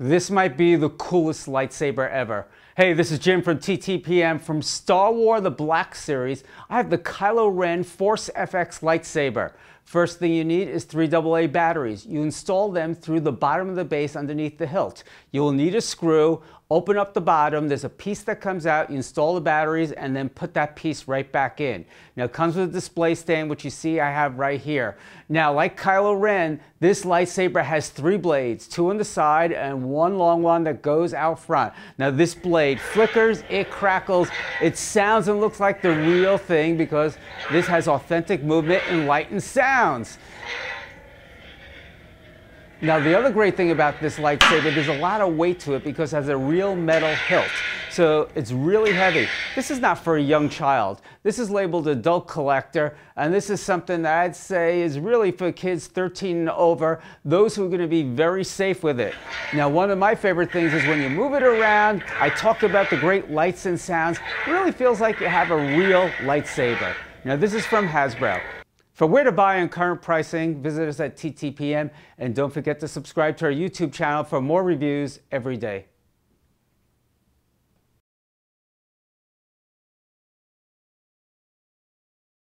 This might be the coolest lightsaber ever. Hey, this is Jim from TTPM from Star Wars: The Black Series. I have the Kylo Ren Force FX lightsaber. First thing you need is 3 AA batteries. You install them through the bottom of the base underneath the hilt. You'll need a screw, open up the bottom, there's a piece that comes out, you install the batteries, and then put that piece right back in. Now it comes with a display stand, which you see I have right here. Now, like Kylo Ren, this lightsaber has 3 blades, 2 on the side and 1 long one that goes out front. Now this blade flickers, it crackles, it sounds and looks like the real thing because this has authentic movement and light and sounds. Now the other great thing about this lightsaber, there's a lot of weight to it because it has a real metal hilt. So it's really heavy. This is not for a young child. This is labeled adult collector, and this is something that I'd say is really for kids 13 and over, those who are going to be very safe with it. Now, one of my favorite things is when you move it around, I talked about the great lights and sounds. It really feels like you have a real lightsaber. Now, this is from Hasbro. For where to buy and current pricing, visit us at TTPM, and don't forget to subscribe to our YouTube channel for more reviews every day.